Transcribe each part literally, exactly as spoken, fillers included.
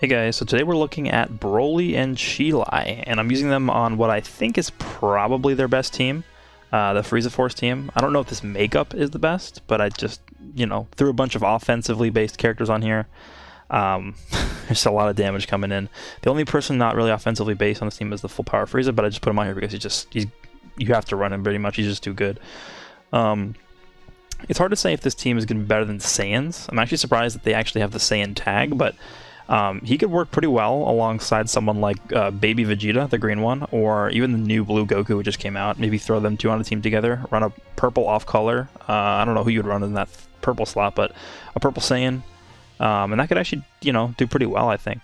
Hey guys, so today we're looking at Broly and Cheelai, and I'm using them on what I think is probably their best team, uh, the Frieza Force team. I don't know if this makeup is the best, but I just, you know, threw a bunch of offensively based characters on here. Um, there's a lot of damage coming in. The only person not really offensively based on this team is the full power Frieza, but I just put him on here because he just, he's, you have to run him pretty much, he's just too good. Um, it's hard to say if this team is going to be better than Saiyan's. I'm actually surprised that they actually have the Saiyan tag, but Um, he could work pretty well alongside someone like uh, Baby Vegeta, the green one, or even the new Blue Goku who just came out. Maybe throw them two on a team together, run a purple off-color. Uh, I don't know who you would run in that purple slot, but a purple Saiyan. Um, and that could actually, you know, do pretty well, I think.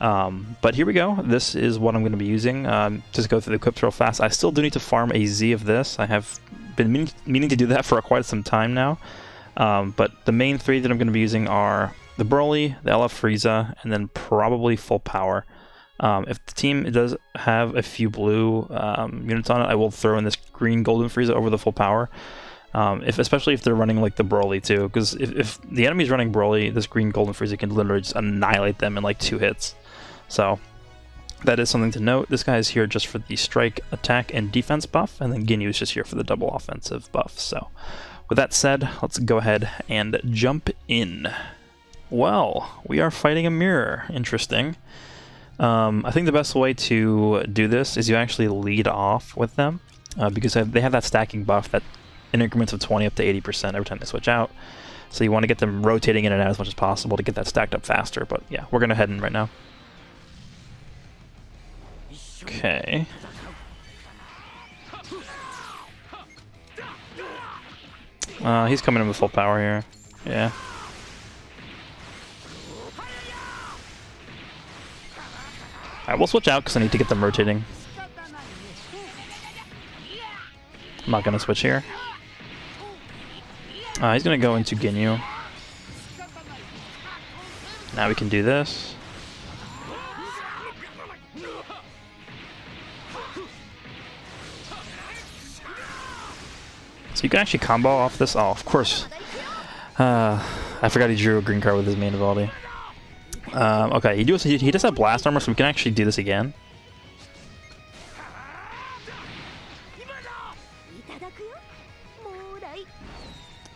Um, but here we go. This is what I'm going to be using. Um, just go through the equips real fast. I still do need to farm a Z of this. I have been meaning, meaning to do that for quite some time now. Um, but the main three that I'm going to be using are the Broly, the L F Frieza, and then probably full power. Um, if the team does have a few blue um, units on it, I will throw in this green golden Frieza over the full power. Um, if especially if they're running like the Broly too, because if, if the enemy's running Broly, this green golden Frieza can literally just annihilate them in like two hits. So that is something to note. This guy is here just for the strike, attack, and defense buff, and then Ginyu is just here for the double offensive buff. So with that said, let's go ahead and jump in. Well, we are fighting a mirror. Interesting. Um, I think the best way to do this is you actually lead off with them, uh, because they have that stacking buff that in increments of twenty up to eighty percent every time they switch out. So you want to get them rotating in and out as much as possible to get that stacked up faster. But yeah, we're going to head in right now. Okay. Uh, he's coming in with full power here. Yeah. Alright, we'll switch out because I need to get them rotating. I'm not going to switch here. Uh, he's going to go into Ginyu. Now we can do this. So you can actually combo off this. Oh, of course. Uh, I forgot he drew a green card with his main ability. Um, okay, he does, he does have blast armor, so we can actually do this again.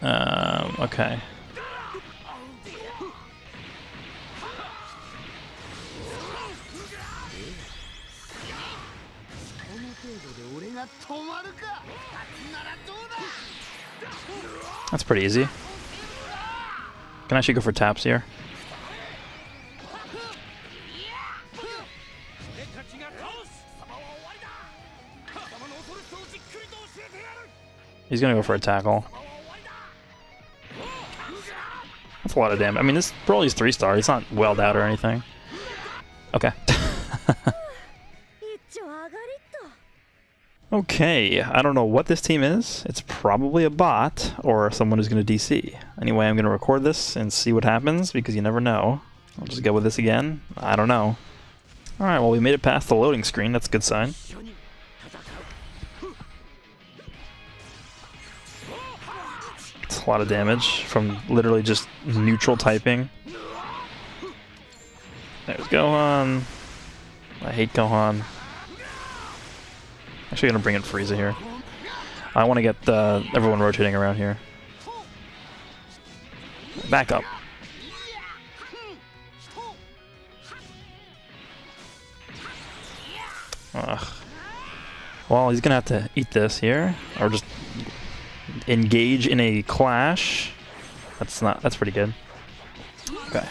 Um, okay. That's pretty easy. Can I actually go for taps here? He's going to go for a tackle. That's a lot of damage. I mean, this Broly's three star. He's not welled out or anything. Okay. Okay, I don't know what this team is. It's probably a bot or someone who's going to D C. Anyway, I'm going to record this and see what happens because you never know. I'll just go with this again. I don't know. Alright, well, we made it past the loading screen. That's a good sign. A lot of damage from literally just neutral typing. There's Gohan. I hate Gohan. Actually, gonna bring in Frieza here. I want to get uh, everyone rotating around here. Back up. Ugh. Well, he's gonna have to eat this here, or just engage in a clash. That's not. That's pretty good. Okay.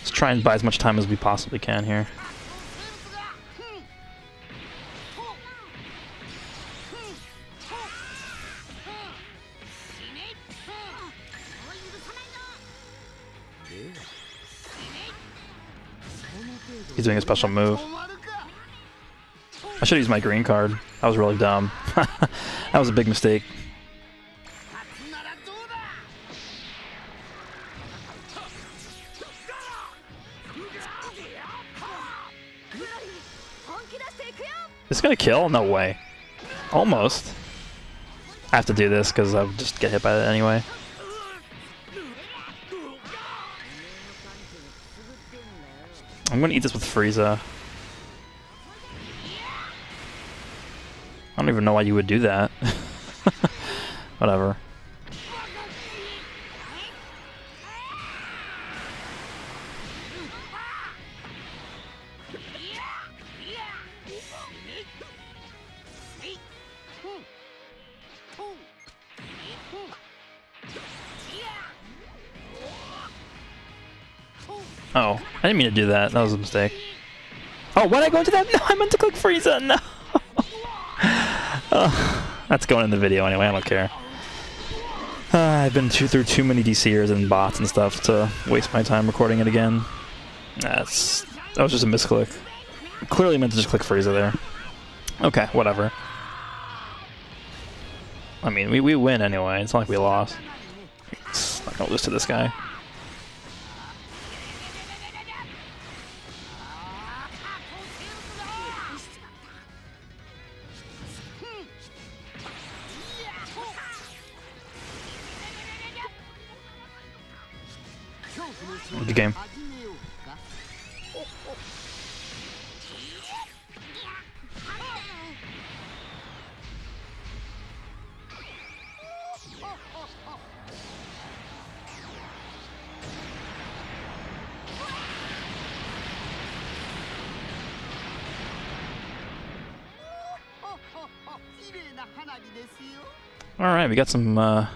Let's try and buy as much time as we possibly can here. He's doing a special move. I should have used my green card. That was really dumb. That was a big mistake. This gonna kill? No way. Almost. I have to do this because I'll just get hit by that anyway. I'm gonna eat this with Frieza. I don't even know why you would do that. Whatever. Oh, I didn't mean to do that. That was a mistake. Oh, why did I go into that? No, I meant to click Frieza. No. Oh, that's going in the video anyway. I don't care. Uh, I've been too, through too many D C'ers and bots and stuff to waste my time recording it again. That's that was just a misclick. Clearly meant to just click Frieza there. Okay, whatever. I mean, we, we win anyway. It's not like we lost. It's not gonna lose to this guy. Good game. All right, we got some uh,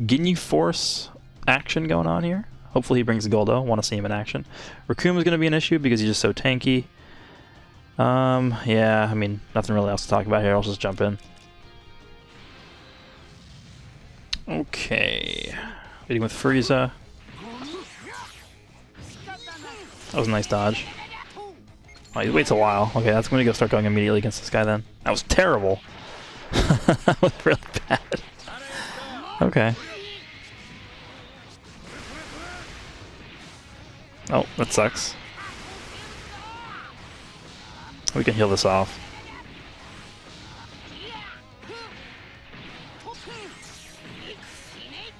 Ginyu Force action going on here. Hopefully he brings Guldo. Want to see him in action. Recoom is going to be an issue because he's just so tanky. Um, yeah, I mean, nothing really else to talk about here. I'll just jump in. Okay. Hitting with Frieza. That was a nice dodge. Oh, he waits a while. Okay, that's going to go start going immediately against this guy then. That was terrible. That was really bad. Okay. Oh, that sucks. We can heal this off.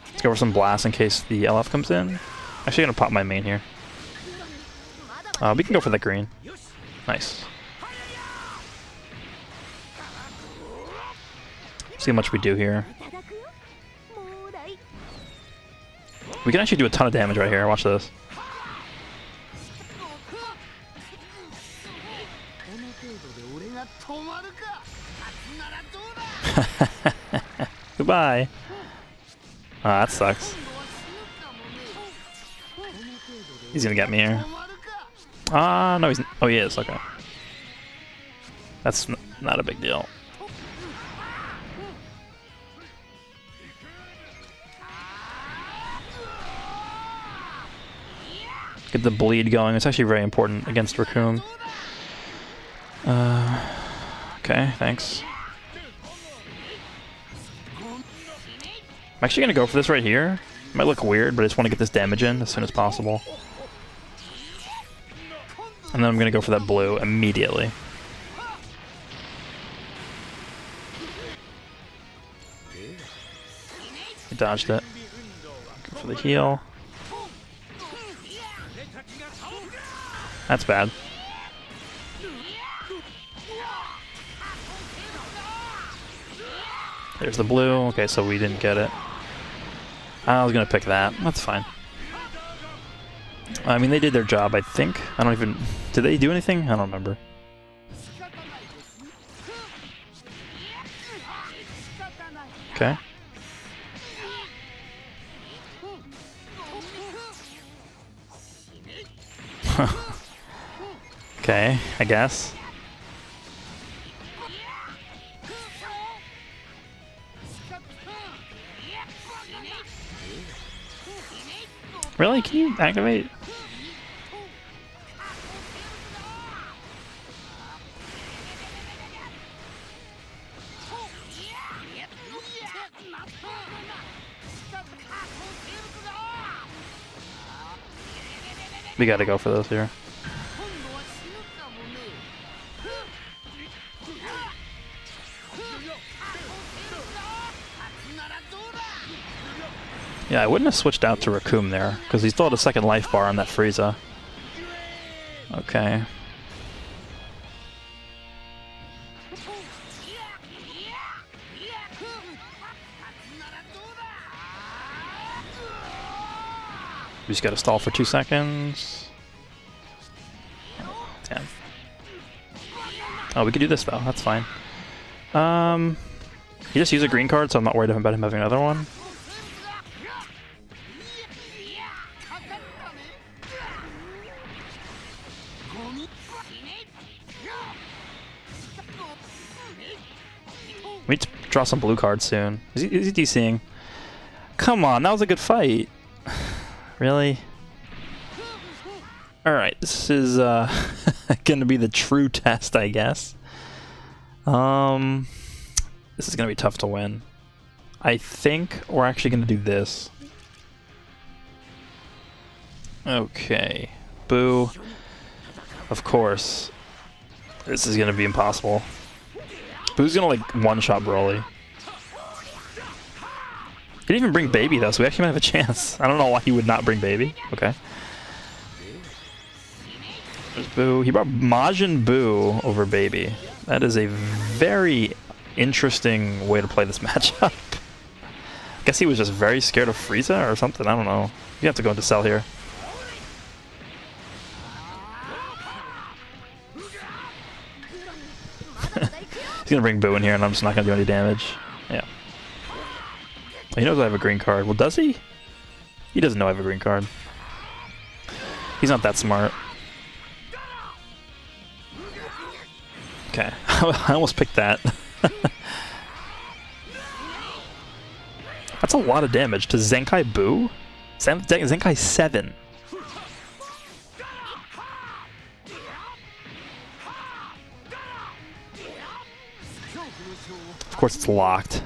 Let's go for some blasts in case the L F comes in. Actually, I'm gonna pop my main here. Uh, we can go for that green. Nice. See how much we do here. We can actually do a ton of damage right here. Watch this. Goodbye. Ah, oh, that sucks. He's gonna get me here. Ah, uh, no, he's. Oh, he is. Okay. That's n not a big deal. Get the bleed going. It's actually very important against Recoom. Uh, okay, thanks. I'm actually going to go for this right here. It might look weird, but I just want to get this damage in as soon as possible. And then I'm going to go for that blue immediately. I dodged it. Go for the heal. That's bad. There's the blue. Okay, so we didn't get it. I was going to pick that. That's fine. I mean, they did their job, I think. I don't even... Did they do anything? I don't remember. Okay. Okay, I guess. Really? Can you activate? We gotta go for those here. Yeah, I wouldn't have switched out to Recoom there, because he still had a second life bar on that Frieza. Okay. We just gotta stall for two seconds. Damn. Oh, we could do this though. That's fine. Um, he just used a green card, so I'm not worried about him having another one. We need to draw some blue cards soon. Is he, is he DCing? Come on, that was a good fight. Really? Alright, this is uh, gonna be the true test, I guess. Um, this is gonna be tough to win. I think we're actually gonna do this. Okay. Boo. Of course. This is gonna be impossible. Boo's gonna like one-shot Broly. He didn't even bring Baby though, so we actually might have a chance. I don't know why he would not bring Baby. Okay. There's Boo. He brought Majin Buu over Baby. That is a very interesting way to play this matchup. I guess he was just very scared of Frieza or something. I don't know. You have to go into Cell here. He's gonna bring Buu in here, and I'm just not gonna do any damage. Yeah. He knows I have a green card. Well, does he? He doesn't know I have a green card. He's not that smart. Okay. I almost picked that. That's a lot of damage to Zenkai Buu? Zen Zenkai seven. Of course it's locked.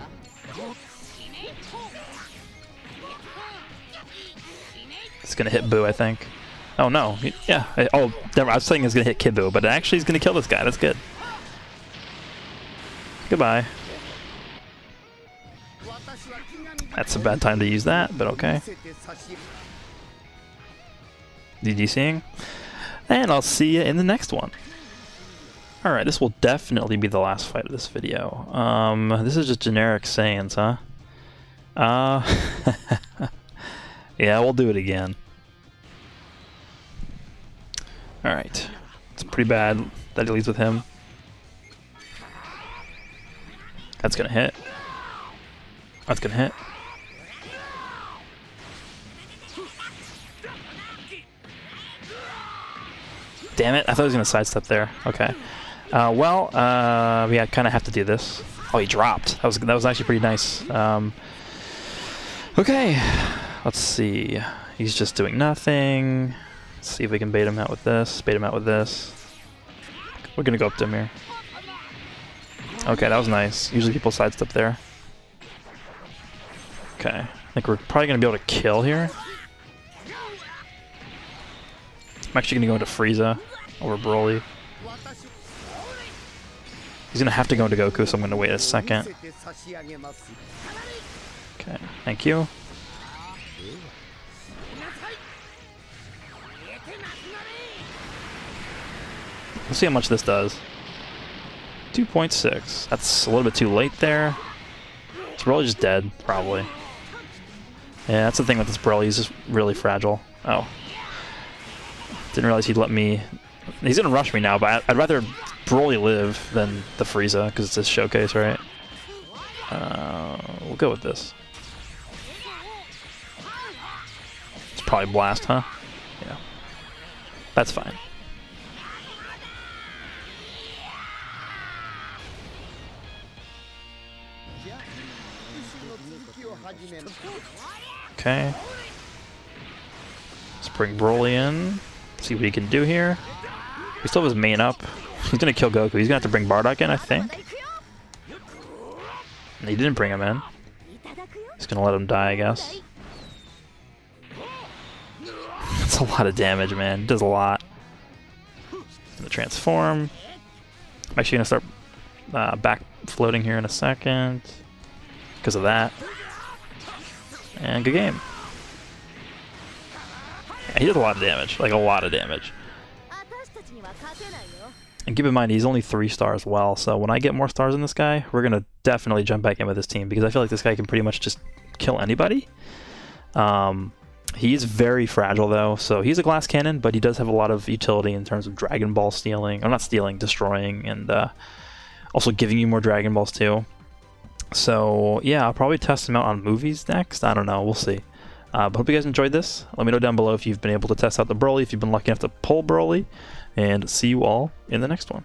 It's gonna hit Buu, I think. Oh no, yeah. I, oh, never, I was saying it's gonna hit Kid Buu, but actually he's gonna kill this guy. That's good. Goodbye. That's a bad time to use that, but okay. DDCing, and I'll see you in the next one. All right, this will definitely be the last fight of this video. Um, this is just generic Saiyans, huh? Uh. Yeah, we'll do it again. Alright. It's pretty bad that he leads with him. That's gonna hit. That's gonna hit. Damn it, I thought he was gonna sidestep there. Okay. Uh, well, uh, yeah, I kinda have to do this. Oh, he dropped. That was, that was actually pretty nice. Um, okay. Let's see. He's just doing nothing. Let's see if we can bait him out with this. Bait him out with this. We're gonna go up to him here. Okay, that was nice. Usually people sidestep there. Okay. I think we're probably gonna be able to kill here. I'm actually gonna go into Frieza over Broly. He's gonna have to go into Goku, so I'm gonna wait a second. Okay, thank you. Let's see how much this does. two point six. That's a little bit too late there. It's Broly just dead, probably. Yeah, that's the thing with this Broly. He's just really fragile. Oh. Didn't realize he'd let me... He's gonna rush me now, but I'd rather Broly live than the Frieza, because it's his showcase, right? Uh, we'll go with this. It's probably Blast, huh? Yeah. That's fine. Okay. Let's bring Broly in. See what he can do here. We still have his main up. He's gonna kill Goku. He's gonna have to bring Bardock in, I think. And he didn't bring him in. He's gonna let him die, I guess. That's a lot of damage, man. It does a lot. He's gonna transform. I'm actually gonna start uh, back floating here in a second. Because of that. And good game. Yeah, he did a lot of damage, like a lot of damage. And keep in mind, he's only three star as well, so when I get more stars in this guy, we're going to definitely jump back in with this team, because I feel like this guy can pretty much just kill anybody. Um, he's very fragile, though, so he's a glass cannon, but he does have a lot of utility in terms of Dragon Ball stealing, or not stealing, destroying, and uh, also giving you more Dragon Balls, too. So, yeah, I'll probably test him out on movies next. I don't know. We'll see. Uh, but hope you guys enjoyed this. Let me know down below if you've been able to test out the Broly, if you've been lucky enough to pull Broly, and see you all in the next one.